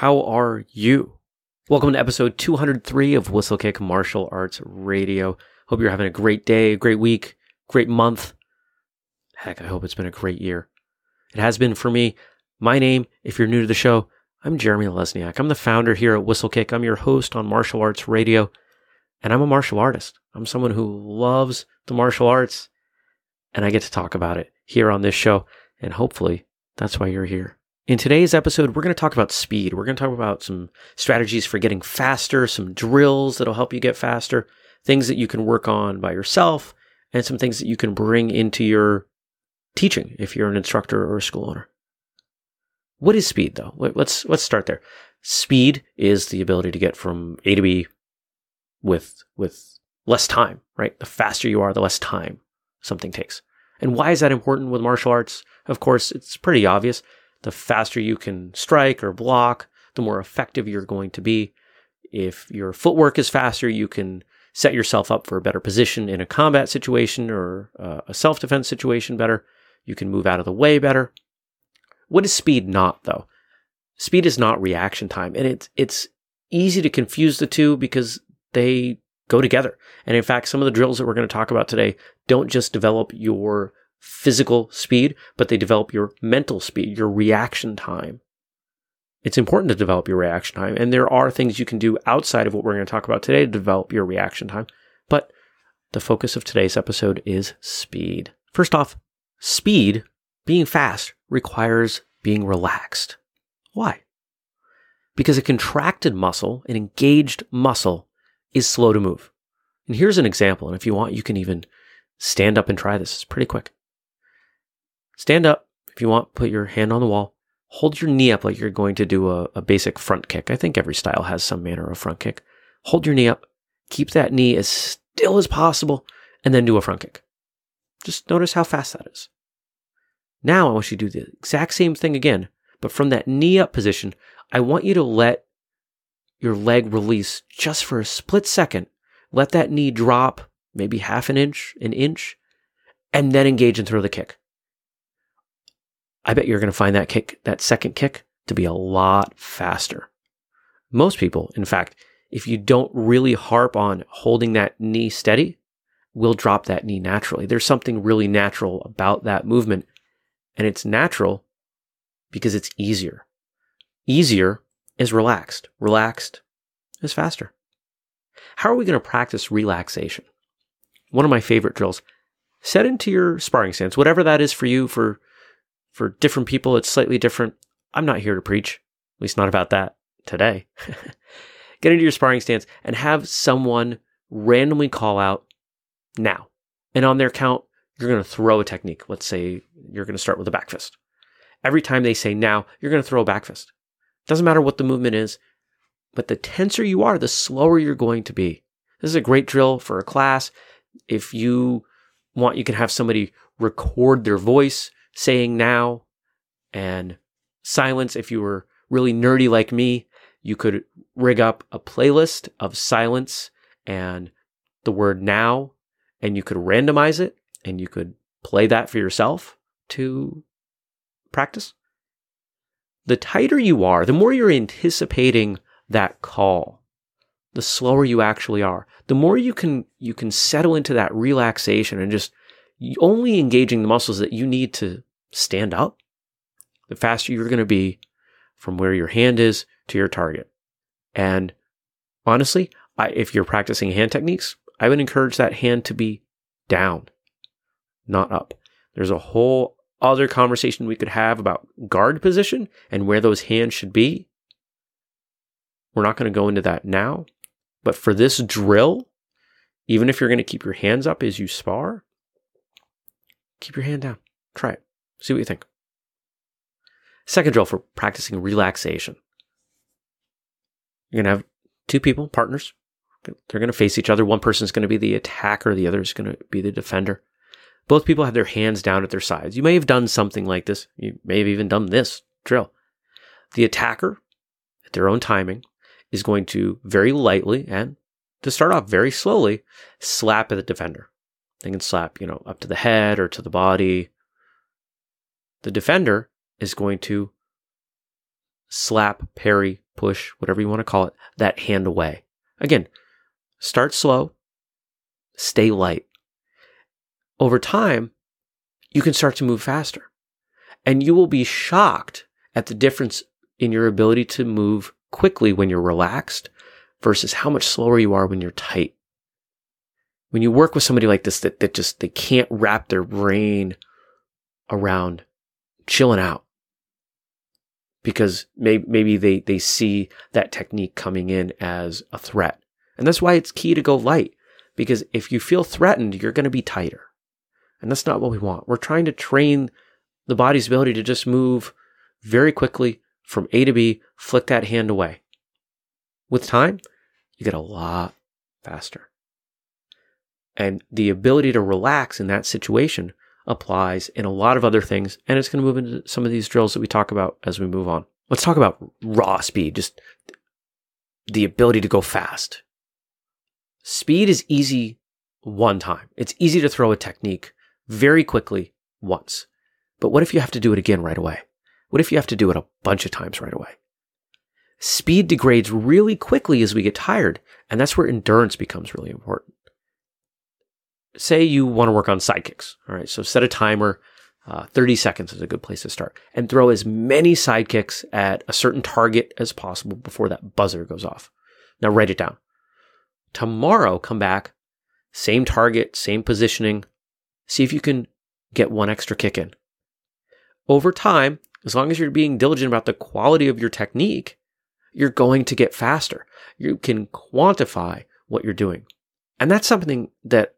How are you? Welcome to episode 203 of Whistlekick Martial Arts Radio. Hope you're having a great day, a great week, great month. Heck, I hope it's been a great year. It has been for me. My name, if you're new to the show, I'm Jeremy Lesniak. I'm the founder here at Whistlekick. I'm your host on Martial Arts Radio, and I'm a martial artist. I'm someone who loves the martial arts, and I get to talk about it here on this show, and hopefully that's why you're here. In today's episode, we're going to talk about speed. We're going to talk about some strategies for getting faster, some drills that'll help you get faster, things that you can work on by yourself, and some things that you can bring into your teaching if you're an instructor or a school owner. What is speed, though? Let's start there. Speed is the ability to get from A to B with less time, right? The faster you are, the less time something takes. And why is that important with martial arts? Of course, it's pretty obvious. The faster you can strike or block, the more effective you're going to be. If your footwork is faster, you can set yourself up for a better position in a combat situation or a self-defense situation better. You can move out of the way better. What is speed not, though? Speed is not reaction time, and it's easy to confuse the two because they go together. And in fact, some of the drills that we're going to talk about today don't just develop your physical speed, but they develop your mental speed, your reaction time. It's important to develop your reaction time, and there are things you can do outside of what we're going to talk about today to develop your reaction time, but the focus of today's episode is speed. First off, speed, being fast, requires being relaxed. Why? Because a contracted muscle, an engaged muscle, is slow to move. And here's an example, and if you want, you can even stand up and try this. It's pretty quick. Stand up. If you want, put your hand on the wall. Hold your knee up like you're going to do a basic front kick. I think every style has some manner of front kick. Hold your knee up. Keep that knee as still as possible, and then do a front kick. Just notice how fast that is. Now I want you to do the exact same thing again, but from that knee up position, I want you to let your leg release just for a split second. Let that knee drop maybe half an inch, and then engage and throw the kick. I bet you're going to find that kick, that second kick, to be a lot faster. Most people, in fact, if you don't really harp on holding that knee steady, will drop that knee naturally. There's something really natural about that movement, and it's natural because it's easier. Easier is relaxed. Relaxed is faster. How are we going to practice relaxation? One of my favorite drills. Set into your sparring stance, whatever that is for you, for different people, it's slightly different. I'm not here to preach, at least not about that today. Get into your sparring stance and have someone randomly call out now. And on their count, you're going to throw a technique. Let's say you're going to start with a back fist. Every time they say now, you're going to throw a back fist. Doesn't matter what the movement is, but the tenser you are, the slower you're going to be. This is a great drill for a class. If you want, you can have somebody record their voice saying now, and silence. If you were really nerdy like me, you could rig up a playlist of silence and the word now, and you could randomize it, and you could play that for yourself to practice. The tighter you are, the more you're anticipating that call, the slower you actually are. The more you can settle into that relaxation and just only engaging the muscles that you need to stand up, the faster you're going to be from where your hand is to your target. And honestly, if you're practicing hand techniques, I would encourage that hand to be down, not up. There's a whole other conversation we could have about guard position and where those hands should be. We're not going to go into that now, but for this drill, even if you're going to keep your hands up as you spar, keep your hand down. Try it. See what you think. Second drill for practicing relaxation. You're going to have two people, partners. They're going to face each other. One person's going to be the attacker. The other is going to be the defender. Both people have their hands down at their sides. You may have done something like this. You may have even done this drill. The attacker, at their own timing, is going to very lightly, and to start off very slowly, slap at the defender. They can slap, up to the head or to the body. The defender is going to slap, parry, push, whatever you want to call it, that hand away. Again, start slow, stay light. Over time, you can start to move faster, and you will be shocked at the difference in your ability to move quickly when you're relaxed versus how much slower you are when you're tight. When you work with somebody like this, that just, they can't wrap their brain around chilling out, because maybe they see that technique coming in as a threat. And that's why it's key to go light, because if you feel threatened, you're going to be tighter. And that's not what we want. We're trying to train the body's ability to just move very quickly from A to B, flick that hand away. With time, you get a lot faster. And the ability to relax in that situation applies in a lot of other things, and it's going to move into some of these drills that we talk about as we move on. Let's talk about raw speed, just the ability to go fast. Speed is easy one time. It's easy to throw a technique very quickly once. But what if you have to do it again right away? What if you have to do it a bunch of times right away? Speed degrades really quickly as we get tired, and that's where endurance becomes really important. Say you want to work on side kicks. All right, so set a timer. 30 seconds is a good place to start. And throw as many side kicks at a certain target as possible before that buzzer goes off. Now write it down. Tomorrow, come back, same target, same positioning. See if you can get one extra kick in. Over time, as long as you're being diligent about the quality of your technique, you're going to get faster. You can quantify what you're doing. And that's something that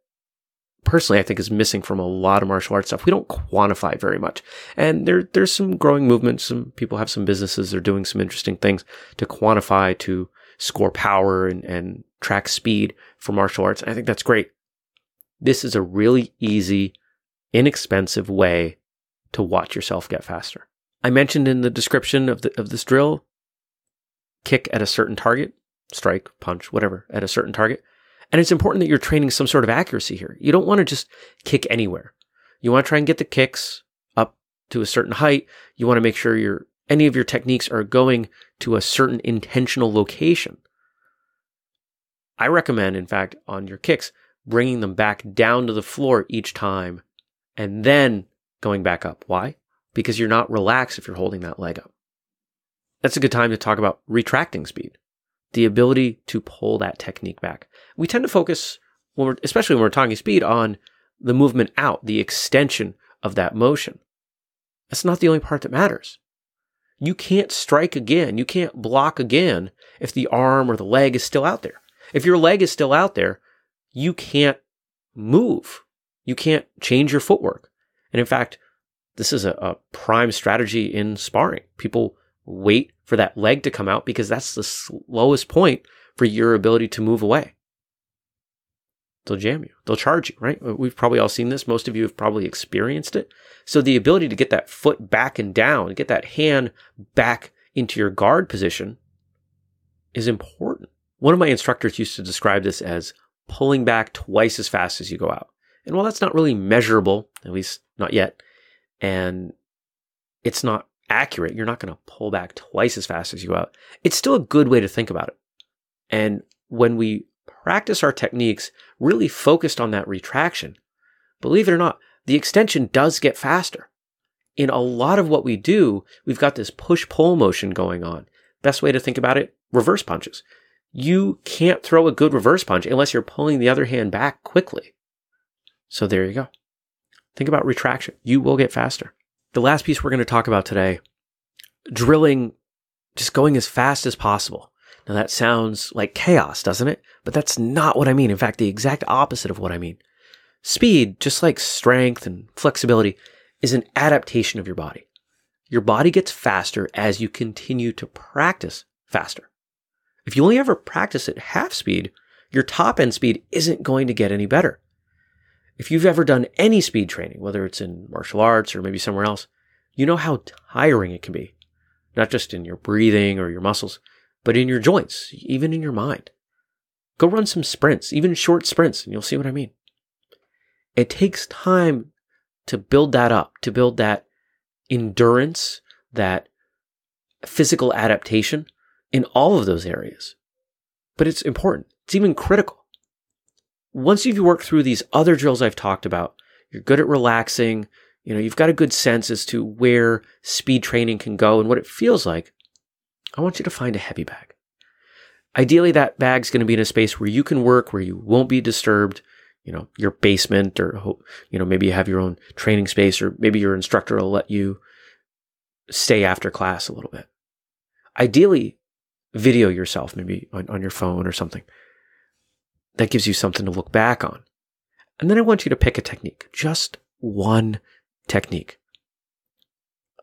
personally I think is missing from a lot of martial arts stuff. We don't quantify very much. And there's some growing movements. Some people have some businesses. They're doing some interesting things to quantify, to score power and track speed for martial arts. And I think that's great. This is a really easy, inexpensive way to watch yourself get faster. I mentioned in the description of this drill, kick at a certain target, strike, punch, whatever, at a certain target. And it's important that you're training some sort of accuracy here. You don't want to just kick anywhere. You want to try and get the kicks up to a certain height. You want to make sure any of your techniques are going to a certain intentional location. I recommend, in fact, on your kicks, bringing them back down to the floor each time and then going back up. Why? Because you're not relaxed if you're holding that leg up. That's a good time to talk about retracting speed, the ability to pull that technique back. We tend to focus, especially when we're talking speed, on the movement out, the extension of that motion. That's not the only part that matters. You can't strike again, you can't block again if the arm or the leg is still out there. If your leg is still out there, you can't move. You can't change your footwork. And in fact, this is a prime strategy in sparring. People wait for that leg to come out because that's the slowest point for your ability to move away. They'll jam you. They'll charge you, right? We've probably all seen this. Most of you have probably experienced it. So the ability to get that foot back and down, get that hand back into your guard position is important. One of my instructors used to describe this as pulling back twice as fast as you go out. And while that's not really measurable, at least not yet, and it's not accurate, you're not going to pull back twice as fast as you go out, it's still a good way to think about it. And when we practice our techniques really focused on that retraction, believe it or not, the extension does get faster. In a lot of what we do, we've got this push-pull motion going on. Best way to think about it, reverse punches. You can't throw a good reverse punch unless you're pulling the other hand back quickly. So there you go. Think about retraction. You will get faster. The last piece we're going to talk about today, drilling, just going as fast as possible. Now that sounds like chaos, doesn't it? But that's not what I mean. In fact, the exact opposite of what I mean. Speed, just like strength and flexibility, is an adaptation of your body. Your body gets faster as you continue to practice faster. If you only ever practice at half speed, your top end speed isn't going to get any better. If you've ever done any speed training, whether it's in martial arts or maybe somewhere else, you know how tiring it can be, not just in your breathing or your muscles, but in your joints, even in your mind. Go run some sprints, even short sprints, and you'll see what I mean. It takes time to build that up, to build that endurance, that physical adaptation in all of those areas. But it's important. It's even critical. Once you've worked through these other drills I've talked about, you're good at relaxing, you know, you've got a good sense as to where speed training can go and what it feels like, I want you to find a heavy bag. Ideally, that bag's going to be in a space where you can work, where you won't be disturbed, you know, your basement, or, you know, maybe you have your own training space, or maybe your instructor will let you stay after class a little bit. Ideally, video yourself, maybe on your phone or something. That gives you something to look back on. And then I want you to pick a technique, just one technique.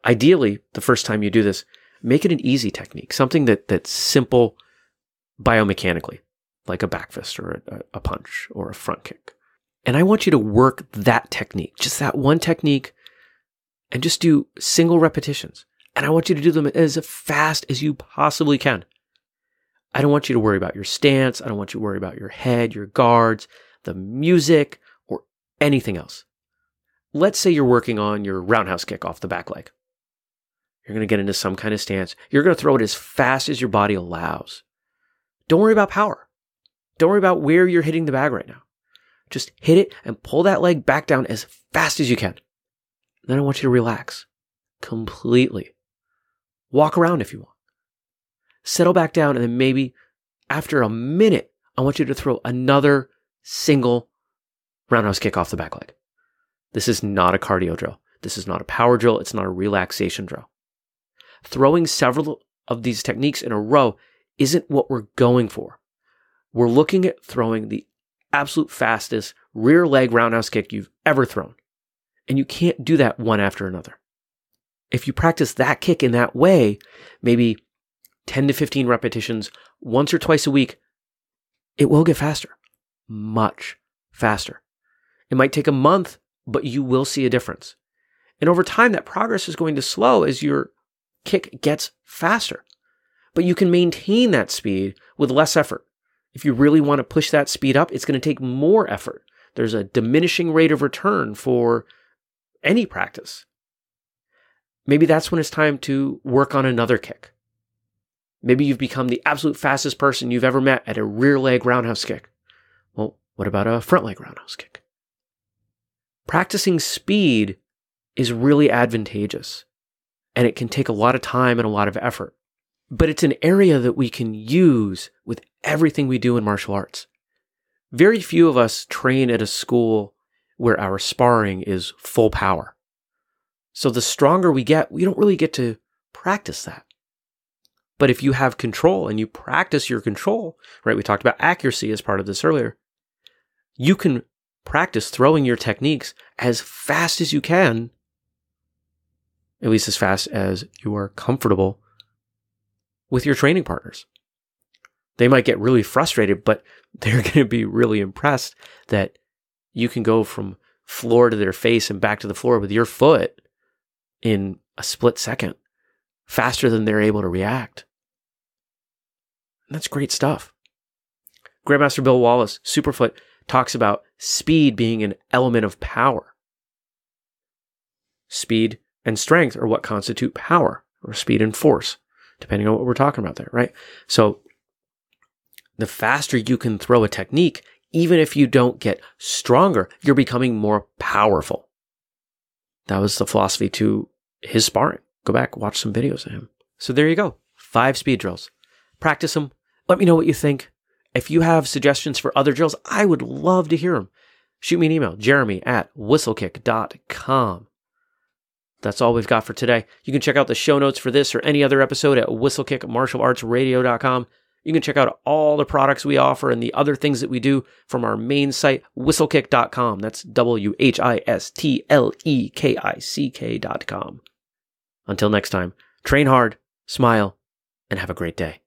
Ideally, the first time you do this, make it an easy technique, something that's simple biomechanically, like a back fist or a punch or a front kick. And I want you to work that technique, just that one technique, and just do single repetitions. And I want you to do them as fast as you possibly can. I don't want you to worry about your stance. I don't want you to worry about your head, your guards, the music, or anything else. Let's say you're working on your roundhouse kick off the back leg. You're going to get into some kind of stance. You're going to throw it as fast as your body allows. Don't worry about power. Don't worry about where you're hitting the bag right now. Just hit it and pull that leg back down as fast as you can. Then I want you to relax completely. Walk around if you want. Settle back down, and then maybe after a minute, I want you to throw another single roundhouse kick off the back leg. This is not a cardio drill. This is not a power drill. It's not a relaxation drill. Throwing several of these techniques in a row isn't what we're going for. We're looking at throwing the absolute fastest rear leg roundhouse kick you've ever thrown. And you can't do that one after another. If you practice that kick in that way, maybe 10 to 15 repetitions once or twice a week, it will get faster, much faster. It might take a month, but you will see a difference. And over time, that progress is going to slow as your kick gets faster. But you can maintain that speed with less effort. If you really want to push that speed up, it's going to take more effort. There's a diminishing rate of return for any practice. Maybe that's when it's time to work on another kick. Maybe you've become the absolute fastest person you've ever met at a rear leg roundhouse kick. Well, what about a front leg roundhouse kick? Practicing speed is really advantageous, and it can take a lot of time and a lot of effort. But it's an area that we can use with everything we do in martial arts. Very few of us train at a school where our sparring is full power. So the stronger we get, we don't really get to practice that. But if you have control and you practice your control, right? We talked about accuracy as part of this earlier. You can practice throwing your techniques as fast as you can, at least as fast as you are comfortable with your training partners. They might get really frustrated, but they're going to be really impressed that you can go from floor to their face and back to the floor with your foot in a split second, faster than they're able to react. And that's great stuff. Grandmaster Bill Wallace, Superfoot, talks about speed being an element of power. Speed and strength are what constitute power, or speed and force, depending on what we're talking about there, right? So the faster you can throw a technique, even if you don't get stronger, you're becoming more powerful. That was the philosophy to his sparring. Go back, watch some videos of him. So there you go. 5 speed drills. Practice them. Let me know what you think. If you have suggestions for other drills, I would love to hear them. Shoot me an email, jeremy@whistlekick.com. That's all we've got for today. You can check out the show notes for this or any other episode at whistlekickmartialartsradio.com. You can check out all the products we offer and the other things that we do from our main site, whistlekick.com. That's WHISTLEKICK.com. Until next time, train hard, smile, and have a great day.